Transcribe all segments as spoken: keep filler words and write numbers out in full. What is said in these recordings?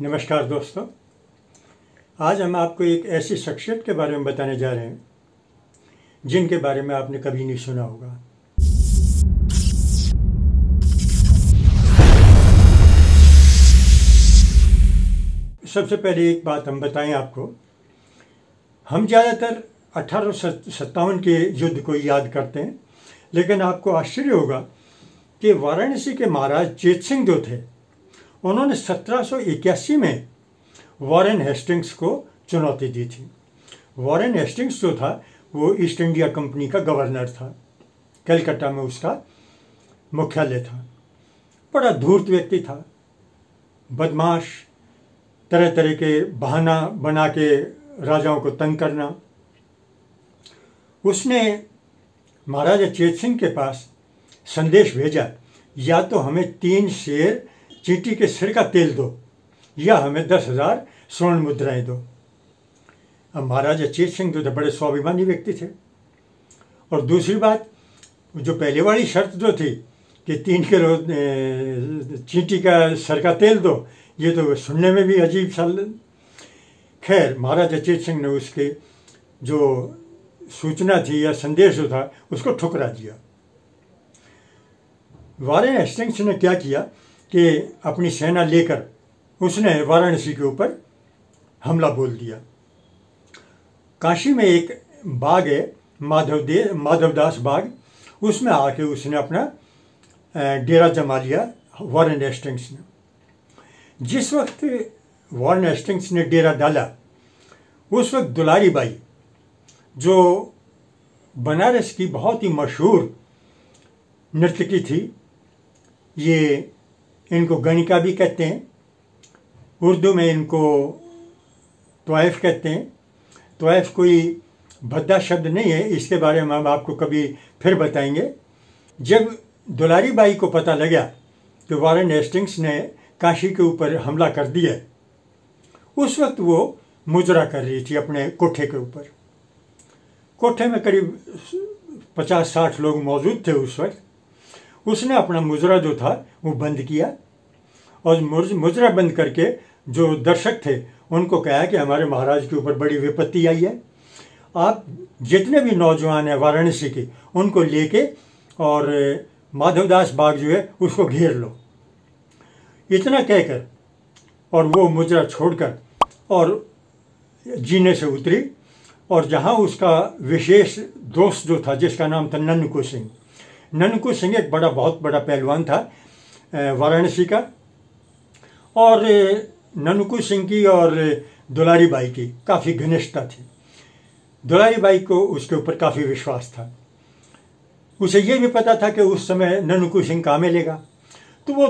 नमस्कार दोस्तों, आज हम आपको एक ऐसी शख्सियत के बारे में बताने जा रहे हैं जिनके बारे में आपने कभी नहीं सुना होगा। सबसे पहले एक बात हम बताएं आपको, हम ज़्यादातर अठारह सौ सत्तावन के युद्ध को याद करते हैं, लेकिन आपको आश्चर्य होगा कि वाराणसी के महाराज चेत सिंह जो थे, उन्होंने सत्रह सौ इक्यासी में वॉरेन हेस्टिंग्स को चुनौती दी थी। वॉरेन हेस्टिंग्स जो था वो ईस्ट इंडिया कंपनी का गवर्नर था, कलकत्ता में उसका मुख्यालय था। बड़ा धूर्त व्यक्ति था, बदमाश, तरह तरह के बहाना बना के राजाओं को तंग करना। उसने महाराजा चेत सिंह के पास संदेश भेजा, या तो हमें तीन शेर चींटी के सिर का तेल दो या हमें दस हजार स्वर्ण मुद्राएं दो। अब महाराजा चेत सिंह जो थे बड़े स्वाभिमानी व्यक्ति थे, और दूसरी बात जो पहले वाली शर्त जो थी कि तीन किलो चींटी का सर का तेल दो, ये तो सुनने में भी अजीब सा। खैर, महाराजा चेत सिंह ने उसके जो सूचना थी या संदेश जो था उसको ठुकरा दिया। वारेन हेस्टिंग्स ने क्या किया कि अपनी सेना लेकर उसने वाराणसी के ऊपर हमला बोल दिया। काशी में एक बाग है, माधवदेव माधवदास बाग, उसमें आके उसने अपना डेरा जमा लिया वॉरेन हेस्टिंग्स ने। जिस वक्त वॉरेन हेस्टिंग्स ने डेरा डाला, उस वक्त दुलारी बाई जो बनारस की बहुत ही मशहूर नर्तकी थी, ये इनको गणिका भी कहते हैं, उर्दू में इनको तोयफ कहते हैं। तोयफ कोई भद्दा शब्द नहीं है, इसके बारे में हम आपको कभी फिर बताएंगे। जब दुलारी बाई को पता लगा कि वॉरेन हेस्टिंग्स ने काशी के ऊपर हमला कर दिया, उस वक्त वो मुजरा कर रही थी अपने कोठे के ऊपर। कोठे में करीब पचास साठ लोग मौजूद थे उस वक्त। उसने अपना मुजरा जो था वो बंद किया, और मुजरा बंद करके जो दर्शक थे उनको कहा कि हमारे महाराज के ऊपर बड़ी विपत्ति आई है, आप जितने भी नौजवान हैं वाराणसी के उनको लेके और माधवदास बाग जो है उसको घेर लो। इतना कहकर और वो मुजरा छोड़कर और जीने से उतरी, और जहाँ उसका विशेष दोस्त जो था जिसका नाम था नन्कू सिंह, नन्कू सिंह एक बड़ा बहुत बड़ा पहलवान था वाराणसी का, और नन्कू सिंह की और दुलारी बाई की काफ़ी घनिष्ठता थी। दुलारी बाई को उसके ऊपर काफ़ी विश्वास था। उसे ये भी पता था कि उस समय नन्कू सिंह कहाँ मिलेगा, तो वो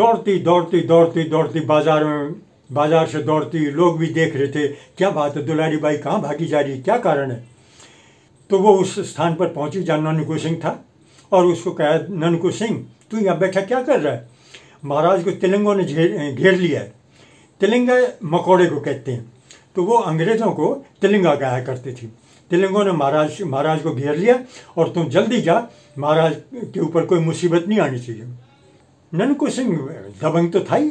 दौड़ती दौड़ती दौड़ती दौड़ती बाज़ार में, बाज़ार से दौड़ती, लोग भी देख रहे थे क्या बात है, दुलारी बाई कहाँ भागी जा रही है, क्या कारण है। तो वो उस स्थान पर पहुँची जहाँ नन्कू सिंह था, और उसको कहा, नन्कू सिंह तू यहाँ बैठा क्या कर रहा है, महाराज को तेलंगों ने घेर लिया है। तेलंगा मकोड़े को कहते हैं, तो वो अंग्रेज़ों को तेलंगा कहा करती थी। तेलंगों ने महाराज महाराज को घेर लिया और तुम जल्दी जा, महाराज के ऊपर कोई मुसीबत नहीं आनी चाहिए। नन्कू सिंह दबंग तो था ही,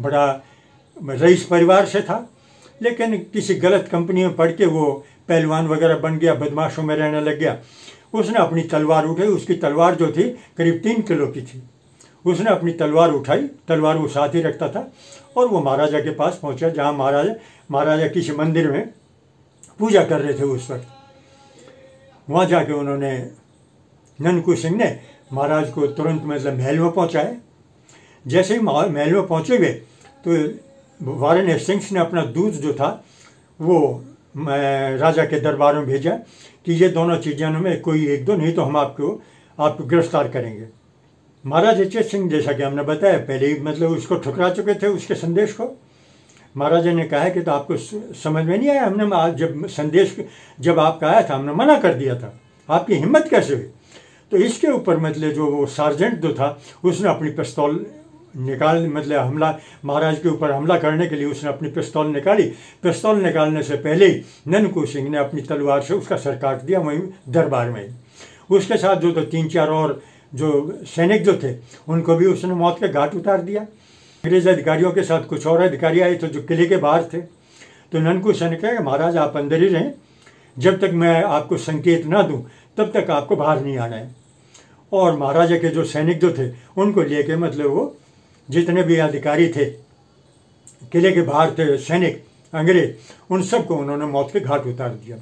बड़ा रईस परिवार से था, लेकिन किसी गलत कंपनी में पढ़ के वो पहलवान वगैरह बन गया, बदमाशों में रहने लग गया। उसने अपनी तलवार उठाई, उसकी तलवार जो थी करीब तीन किलो की थी। उसने अपनी तलवार उठाई, तलवार वो साथ ही रखता था, और वो महाराजा के पास पहुंचा जहां महाराजा महाराजा किसी मंदिर में पूजा कर रहे थे उस वक्त। वहां जाके उन्होंने, नन्कू सिंह ने महाराज को तुरंत मतलब महल में पहुंचाया। जैसे ही महल में पहुंचे हुए तो वॉरेन हेस्टिंग्स ने अपना दूध जो था वो राजा के दरबार में भेजा कि ये दोनों चीज़ों में कोई एक दो, नहीं तो हम आपको आपको गिरफ्तार करेंगे। महाराजा चेत सिंह, जैसा कि हमने बताया, पहले ही मतलब उसको ठुकरा चुके थे उसके संदेश को। महाराजा ने कहा कि तो आपको समझ में नहीं आया, हमने जब संदेश जब आपका आया था हमने मना कर दिया था, आपकी हिम्मत कैसे हुई। तो इसके ऊपर मतलब जो वो सार्जेंट जो था उसने अपनी पिस्तौल निकाल मतलब हमला महाराज के ऊपर हमला करने के लिए उसने अपनी पिस्तौल निकाली। पिस्तौल निकालने से पहले ही नन्कू सिंह ने अपनी तलवार से उसका सर काट दिया वहीं दरबार में। उसके साथ जो तो तीन चार और जो सैनिक जो थे उनको भी उसने मौत के घाट उतार दिया। अंग्रेज अधिकारियों के साथ कुछ और अधिकारी आए तो जो किले के बाहर थे, तो ननकू सिंह ने कहा महाराज आप अंदर ही रहें, जब तक मैं आपको संकेत ना दूं तब तक आपको बाहर नहीं आना है। और महाराजा के जो सैनिक जो थे उनको लेके मतलब वो जितने भी अधिकारी थे किले के बाहर थे सैनिक अंग्रेज, उन सबको उन्होंने मौत के घाट उतार दिया।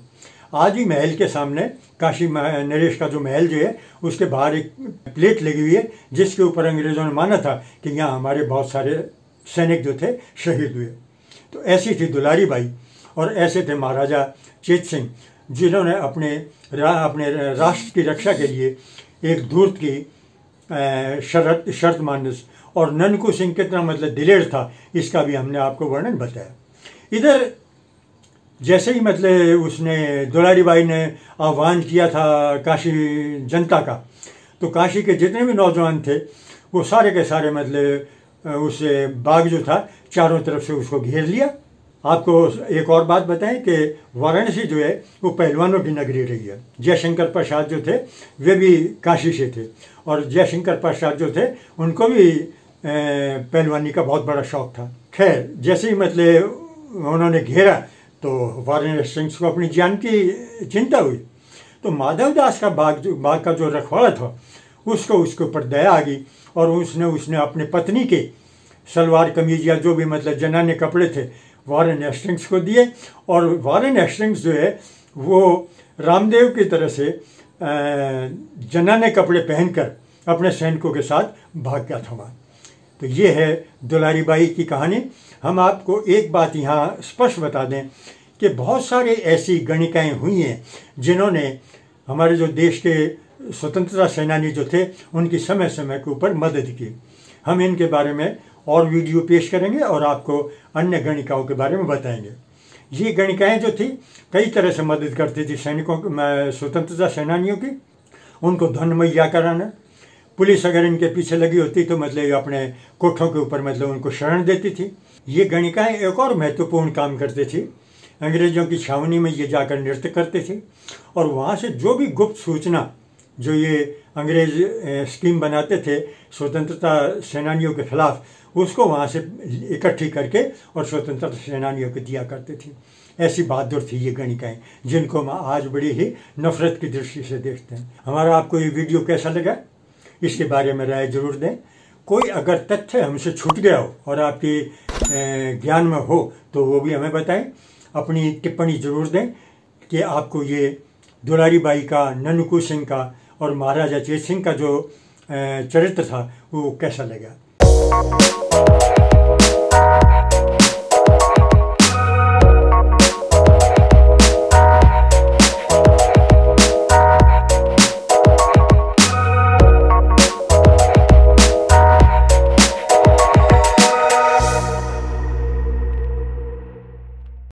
आज ही महल के सामने काशी नरेश का जो महल जो है उसके बाहर एक प्लेट लगी हुई है जिसके ऊपर अंग्रेजों ने माना था कि यहाँ हमारे बहुत सारे सैनिक जो थे शहीद हुए। तो ऐसी थी दुलारी बाई और ऐसे थे महाराजा चेत सिंह, जिन्होंने अपने रा, अपने राष्ट्र की रक्षा के लिए एक धूर्त की शर्त शर्त मानस, और ननकू सिंह कितना मतलब दिलेर था इसका भी हमने आपको वर्णन बताया। इधर जैसे ही मतलब उसने दुलारी बाई ने आह्वान किया था काशी जनता का, तो काशी के जितने भी नौजवान थे वो सारे के सारे मतलब उस बाग जो था चारों तरफ से उसको घेर लिया। आपको एक और बात बताएं कि वाराणसी जो है वो पहलवानों की नगरी रही है। जयशंकर प्रसाद जो थे वे भी काशी से थे और जयशंकर प्रसाद जो थे उनको भी पहलवानी का बहुत बड़ा शौक़ था। खैर जैसे ही मतलब उन्होंने घेरा तो वारेन हेस्टिंग्स को अपनी जान की चिंता हुई, तो माधवदास का बाग जो बाग का जो रखवाला था उसको उसके ऊपर दया आ गई और उसने उसने अपने पत्नी के सलवार कमीज या जो भी मतलब जनाने कपड़े थे वारेन हेस्टिंग्स को दिए। और वारेन हेस्टिंग्स जो है वो रामदेव की तरह से जनाने कपड़े पहनकर अपने सैनिकों के साथ भाग गया था वहाँ। तो ये है दुलारी बाई की कहानी। हम आपको एक बात यहाँ स्पष्ट बता दें कि बहुत सारे ऐसी गणिकाएँ हुई हैं जिन्होंने हमारे जो देश के स्वतंत्रता सेनानी जो थे उनकी समय समय के ऊपर मदद की। हम इनके बारे में और वीडियो पेश करेंगे और आपको अन्य गणिकाओं के बारे में बताएंगे। ये गणिकाएँ जो थी कई तरह से मदद करती थी सैनिकों स्वतंत्रता सेनानियों की, उनको धन मुहैया कराना। पुलिस अगर इनके पीछे लगी होती तो मतलब अपने कोठों के ऊपर मतलब उनको शरण देती थी। ये गणिकाएँ एक और महत्वपूर्ण काम करती थी, अंग्रेजों की छावनी में ये जाकर नृत्य करते थे और वहाँ से जो भी गुप्त सूचना जो ये अंग्रेज स्कीम बनाते थे स्वतंत्रता सेनानियों के खिलाफ, उसको वहाँ से इकट्ठी करके और स्वतंत्रता सेनानियों को दिया करते थे। ऐसी बहादुर थी ये गणिकाएँ जिनको हम आज बड़ी ही नफरत की दृष्टि से देखते हैं। हमारा आपको ये वीडियो कैसा लगा इसके बारे में राय जरूर दें। कोई अगर तथ्य हमसे छूट गया हो और आपके ज्ञान में हो तो वो भी हमें बताएं। अपनी टिप्पणी जरूर दें कि आपको ये दुलारी बाई का, ननकू सिंह का और महाराजा चेत सिंह का जो चरित्र था वो कैसा लगा।